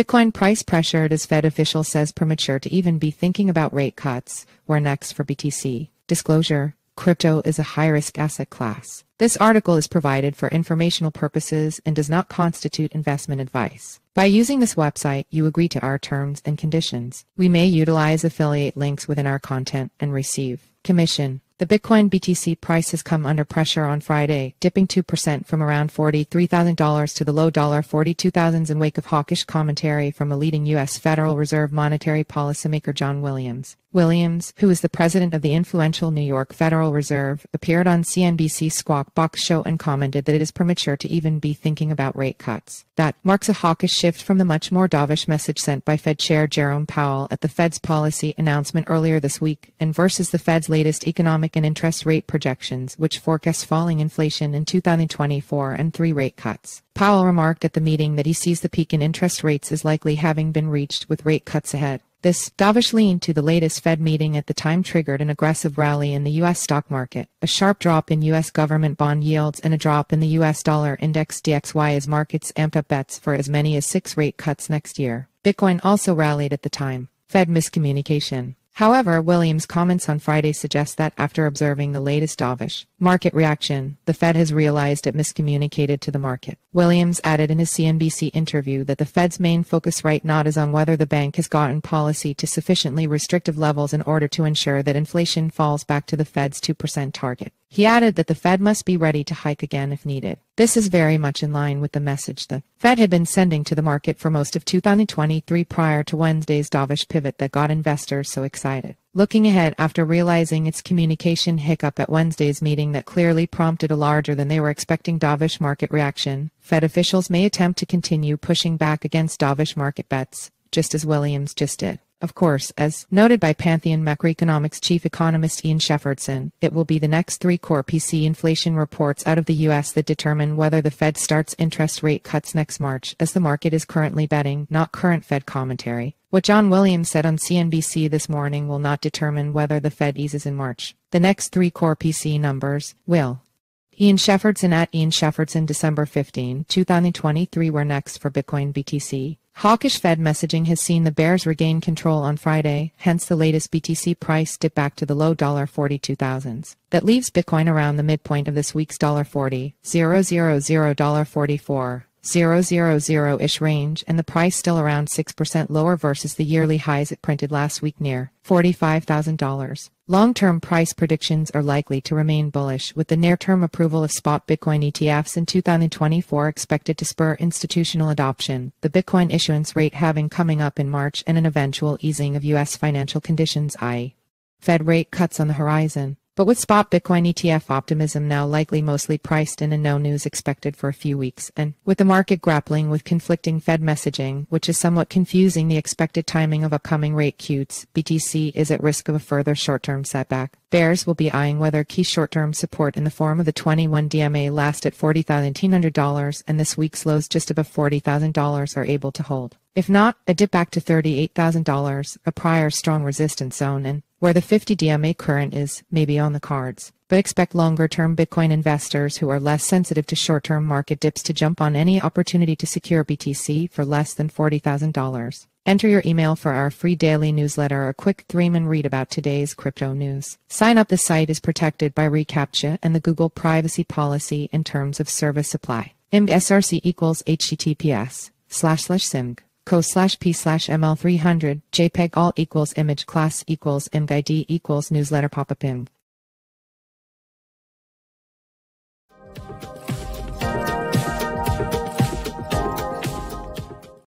Bitcoin price pressured as Fed official says premature to even be thinking about rate cuts. Where next for BTC? Disclosure. Crypto is a high-risk asset class. This article is provided for informational purposes and does not constitute investment advice. By using this website, you agree to our terms and conditions. We may utilize affiliate links within our content and receive commission. The Bitcoin BTC price has come under pressure on Friday, dipping 2% from around $43,000 to the low $42,000 in wake of hawkish commentary from a leading U.S. Federal Reserve monetary policymaker John Williams. Williams, who is the president of the influential New York Federal Reserve, appeared on CNBC's Squawk Box show and commented that it is premature to even be thinking about rate cuts. That marks a hawkish shift from the much more dovish message sent by Fed Chair Jerome Powell at the Fed's policy announcement earlier this week, and versus the Fed's latest economic and interest rate projections, which forecast falling inflation in 2024 and 3 rate cuts. Powell remarked at the meeting that he sees the peak in interest rates as likely having been reached with rate cuts ahead. This dovish lean to the latest Fed meeting at the time triggered an aggressive rally in the U.S. stock market, a sharp drop in U.S. government bond yields and a drop in the U.S. dollar index DXY as markets amped up bets for as many as 6 rate cuts next year. Bitcoin also rallied at the time. Fed miscommunication. However, Williams' comments on Friday suggest that after observing the latest dovish market reaction, the Fed has realized it miscommunicated to the market. Williams added in his CNBC interview that the Fed's main focus right now is on whether the bank has gotten policy to sufficiently restrictive levels in order to ensure that inflation falls back to the Fed's 2% target. He added that the Fed must be ready to hike again if needed. This is very much in line with the message the Fed had been sending to the market for most of 2023 prior to Wednesday's dovish pivot that got investors so excited. Looking ahead after realizing its communication hiccup at Wednesday's meeting that clearly prompted a larger than they were expecting dovish market reaction, Fed officials may attempt to continue pushing back against dovish market bets, just as Williams just did. Of course, as noted by Pantheon Macroeconomics chief economist Ian Shepherdson, it will be the next 3 core PCE inflation reports out of the U.S. that determine whether the Fed starts interest rate cuts next March, as the market is currently betting, not current Fed commentary. What John Williams said on CNBC this morning will not determine whether the Fed eases in March. The next 3 core PCE numbers will. Ian Shepherdson at Ian Shepherdson December 15, 2023 were next for Bitcoin BTC. Hawkish Fed messaging has seen the bears regain control on Friday, hence the latest BTC price dip back to the low $42,000s. That leaves Bitcoin around the midpoint of this week's $40,000–$44,000-ish range, and the price still around 6% lower versus the yearly highs it printed last week near $45,000. Long-term price predictions are likely to remain bullish, with the near-term approval of spot Bitcoin ETFs in 2024 expected to spur institutional adoption, the Bitcoin issuance rate halving coming up in March, and an eventual easing of U.S. financial conditions, i.e. Fed rate cuts on the horizon. But with spot Bitcoin ETF optimism now likely mostly priced in and no news expected for a few weeks, and with the market grappling with conflicting Fed messaging, which is somewhat confusing the expected timing of upcoming rate cuts, BTC is at risk of a further short-term setback. Bears will be eyeing whether key short-term support in the form of the 21 DMA last at $40,100 and this week's lows just above $40,000 are able to hold. If not, a dip back to $38,000, a prior strong resistance zone, and where the 50 DMA current is, may be on the cards, but expect longer-term Bitcoin investors who are less sensitive to short-term market dips to jump on any opportunity to secure BTC for less than $40,000. Enter your email for our free daily newsletter or quick 3-minute read about today's crypto news. Sign up. The site is protected by reCAPTCHA and the Google privacy policy and terms of service supply. https://symg.co/p/ml300 JPEG all =image class =img ID =newsletter pop-up img.